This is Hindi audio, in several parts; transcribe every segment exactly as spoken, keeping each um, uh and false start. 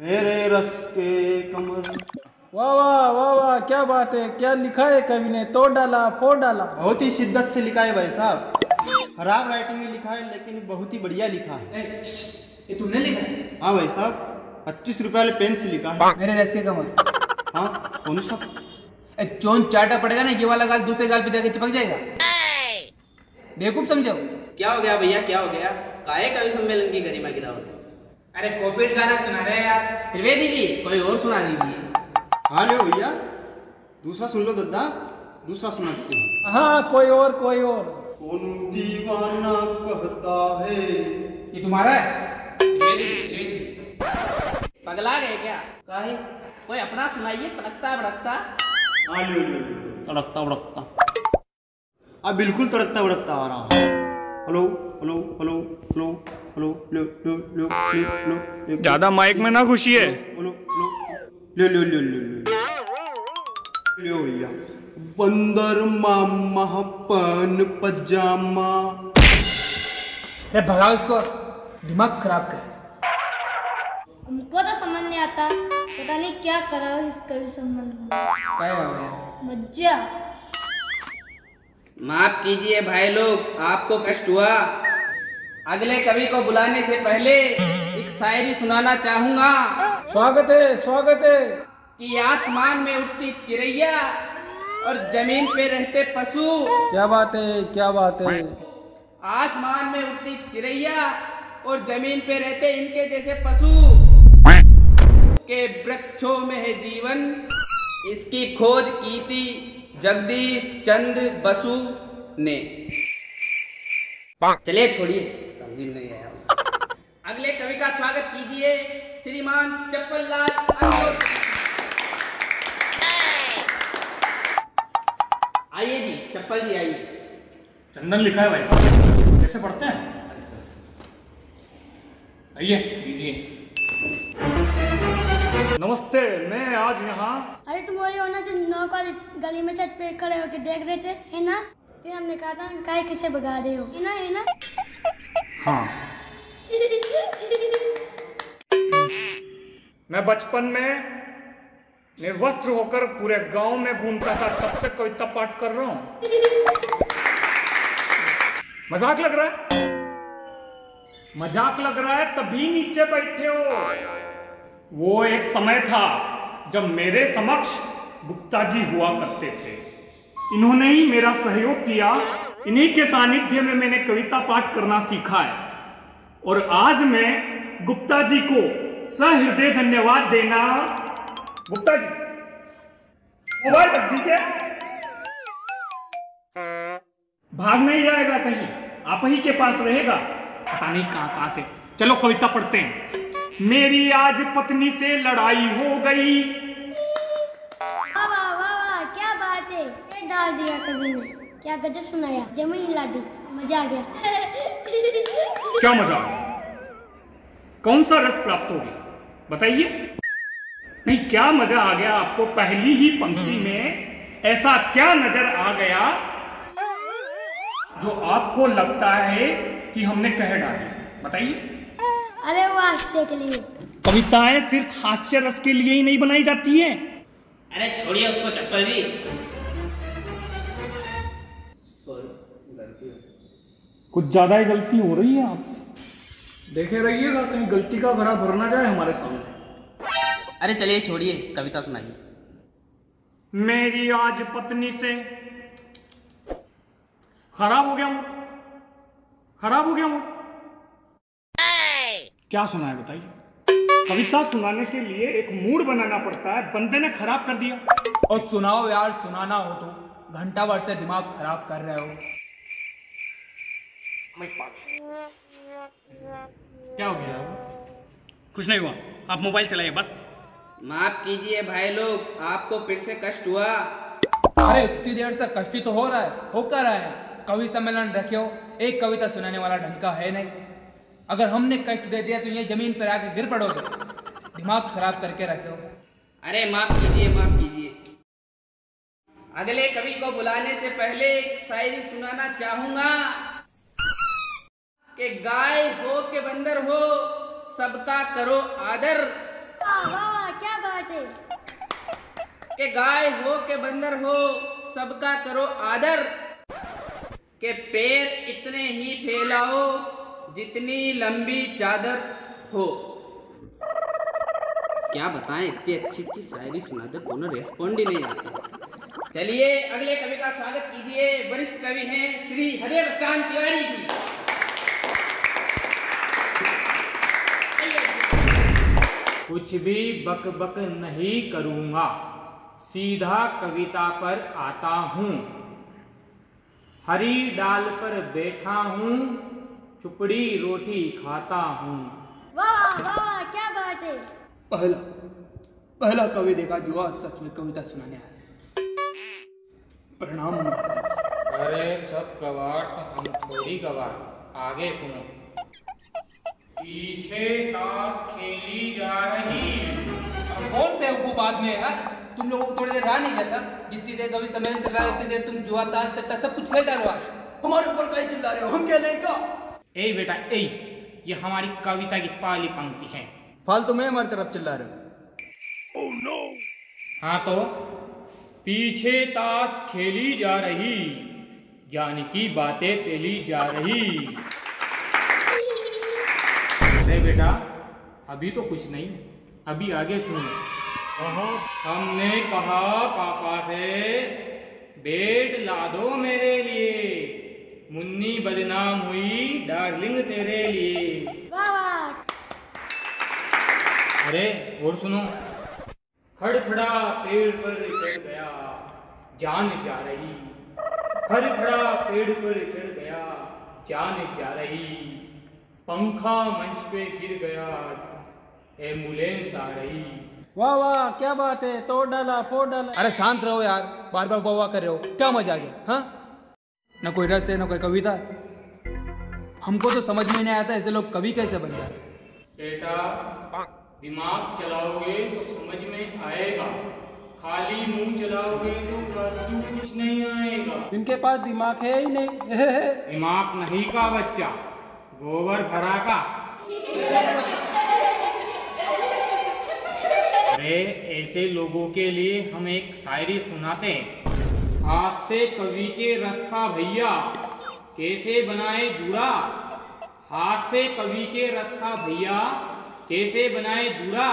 मेरे रस के कमर। वाह वाह वाह वाह, क्या बात है, क्या लिखा है कवि ने, तोड़ डाला फोड़ डाला। बहुत ही शिद्दत से लिखा है भाई साहब, खराब राइटिंग में लिखा है लेकिन बहुत ही बढ़िया लिखा है। ए, ये तुमने लिखा है? हाँ भाई साहब, पच्चीस रुपए वाले पेन से लिखा है। मेरे रस के कमर। हाँ कौन सा? चोन चाटा पड़ेगा ना, ये वाला गाल दूसरे गाल पे जाके चिपक जाएगा। बेवकूफ समझो। क्या हो गया भैया, क्या हो गया? काहे कवि सम्मेलन की गरिमा गिरा होती। अरे कॉपीराइट गाना सुना रहे यार त्रिवेदी जी, कोई और सुना दीजिए। हाँ लो भैया, दूसरा सुन लो दद्दा, दूसरा सुना देते हैं। हाँ कोई और, कोई और। कौन दीवाना कहता है, ये तुम्हारा है? त्रिवेदी, त्रिवेदी। पगला गए क्या? काहे? कोई अपना सुनाइए, तड़कता भड़कता। आलू तड़कता भड़कता, अब बिल्कुल तड़कता भड़कता आ रहा है। Hello hello hello hello hello लो लो लो लो, ज्यादा माइक में ना खुशी है। हेलो लो लो लो लो लो भैया, बंदर मामा पन पजामा। अरे भगाओ इसको, दिमाग खराब कर। हमको तो समझ नहीं आता, पता नहीं क्या करा है इसका भी संबंध। क्या हो गया? मज्जा। माफ कीजिए भाई लोग, आपको कष्ट हुआ। अगले कवि को बुलाने से पहले एक शायरी सुनाना चाहूंगा। स्वागत है, स्वागत है। कि आसमान में उड़ती चिड़िया और जमीन पे रहते पशु। क्या बात है, क्या बात है। आसमान में उड़ती चिड़िया और जमीन पे रहते इनके जैसे पशु के वृक्षों में है जीवन। इसकी खोज की थी जगदीश चंद्र बसु ने। चलिए छोड़िए, समझ नहीं आया। अगले कवि का स्वागत कीजिए, श्रीमान चप्पल लाल। आइए जी चप्पल जी, आइए। चंदन लिखा है भाई साहब, कैसे पढ़ते हैं? आइए लीजिए। नमस्ते, मैं आज यहाँ। अरे तुम वही हो ना जो नौ कॉल गली में छत पे खड़े होके देख रहे थे, है ना? फिर हमने कहा था काहे किसे भगा रहे हो, है ना, है ना? हाँ। मैं बचपन में निर्वस्त्र होकर पूरे गांव में घूमता था, तब से कविता पाठ कर रहा हूँ। मजाक लग रहा है, मजाक लग रहा है, तभी नीचे बैठे हो। वो एक समय था जब मेरे समक्ष गुप्ता जी हुआ करते थे, इन्होंने ही मेरा सहयोग किया, इन्हीं के सानिध्य में मैंने कविता पाठ करना सीखा है। और आज मैं गुप्ता जी को सहृदय धन्यवाद देना। गुप्ता जी मोबाइल रख दीजिए, भाग नहीं जाएगा कहीं, आप ही के पास रहेगा, पता नहीं कहां कहां से। चलो कविता पढ़ते हैं। मेरी आज पत्नी से लड़ाई हो गई। वाह वाह वाह, क्या बात है, ये डाल दिया कवि ने, क्या गजब सुनाया, जमीन हिला दी, मजा आ गया। क्या मजा, कौन सा रस प्राप्त हो गया बताइए? नहीं, क्या मजा आ गया आपको? पहली ही पंक्ति में ऐसा क्या नजर आ गया जो आपको लगता है कि हमने कह डाली, बताइए? अरे वो हास्य के लिए। कविताएं सिर्फ हास्य रस के लिए ही नहीं बनाई जाती हैं। अरे छोड़िए उसको चप्पल जी। सॉरी, गलती कुछ ज्यादा ही गलती हो रही है आपसे। देखे रहिएगा कहीं गलती का घड़ा भर ना जाए हमारे सामने। अरे चलिए छोड़िए, कविता सुनाइए। मेरी आज पत्नी से खराब हो गया हूँ, खराब हो गया हूँ। क्या सुनाए बताइए? कविता सुनाने के लिए एक मूड बनाना पड़ता है, बंदे ने खराब कर दिया। और सुनाओ यार, सुनाना हो तो घंटा भर से दिमाग खराब कर रहे हो। क्या हो गया? कुछ नहीं हुआ, आप मोबाइल चलाइए बस। माफ कीजिए भाई लोग, आपको फिर से कष्ट हुआ। अरे इतनी देर तक कष्ट तो हो रहा है, हो कर रहा है। कवि सम्मेलन रखियो, एक कविता सुनाने वाला ढंग का है नहीं। अगर हमने कष्ट दे दिया तो ये जमीन पर आके गिर पड़ोगे, दिमाग खराब करके रखे हो। अरे माफ कीजिए, माफ कीजिए। अगले कवि को बुलाने से पहले एक शायरी सुनाना चाहूंगा। कि गाय हो के बंदर हो, सबका करो आदर। वाह वाह क्या बात है। के गाय हो के बंदर हो सबका करो आदर, के पैर इतने ही फैलाओ जितनी लंबी चादर हो। क्या बताएं, इतनी अच्छी अच्छी शायरी सुना दो दोनों रेस्पॉन्ड ही नहीं आते। चलिए अगले कवि का स्वागत कीजिए, वरिष्ठ कवि हैं श्री हरिभक्सान तिवारी जी। कुछ भी बक बक नहीं करूँगा, सीधा कविता पर आता हूँ। हरी डाल पर बैठा हूँ, चुपड़ी रोटी खाता हूँ। वाह वाह क्या बात है। पहला पहला कवि देखा जो आज सच में कविता सुनाने आया। प्रणाम। अरे सब गवार तो हम थोड़ी गवार, आगे सुनो। पीछे ताश खेली जा रही। अब कौन बेवकूफ आदमी है यार, तुम लोगों को थोड़ी देर रहा नहीं जाता? जितनी देर कभी समय तक उतनी देर तुम जुआ ताश सट्टा सब कुछ खेलता रहो। हमारे ऊपर कहीं चिल्ला रहे हो, हम क्या लेंगे? ए बेटा ए, ये हमारी कविता की पहली पंक्ति है। फालतू में हमारी तरफ चिल्ला रहे हो। oh, no. हाँ तो पीछे ताश खेली जा रही, ज्ञान की बातें फैली जा रही। अरे बेटा अभी तो कुछ नहीं, अभी आगे सुनो। हमने कहा पापा से बेड ला दो मेरे लिए, मुन्नी बदनाम हुई डार्लिंग तेरे लिए। अरे और सुनो। खड़खड़ा पेड़ पर चढ़ गया, जान जा रही। खड़खड़ा पेड़ पर चढ़ गया, जान जा रही। पंखा मंच पे गिर गया, एम्बुलेंस आ रही। वाह वाह क्या बात है, तोड़ डाला फोड़ डाला। अरे शांत रहो यार, बार बार वाह वाह कर रहे हो, क्या मजा आ गया? हाँ न कोई रस है न कोई कविता। हमको तो समझ में नहीं आता ऐसे लोग कवि कैसे बन जाते। बेटा दिमाग चलाओगे तो समझ में आएगा, खाली मुंह चलाओगे तो कद्दू कुछ नहीं आएगा। इनके पास दिमाग है ही नहीं। दिमाग नहीं का बच्चा, गोबर भरा का। अरे ऐसे लोगों के लिए हम एक शायरी सुनाते हैं। हाथ से कवि के रास्ता भैया, कैसे बनाए जुड़ा। हाथ से कवि के रास्ता भैया, कैसे बनाए जुड़ा।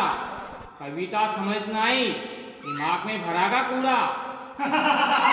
कविता समझ न आई, दिमाग में भरा का कूड़ा।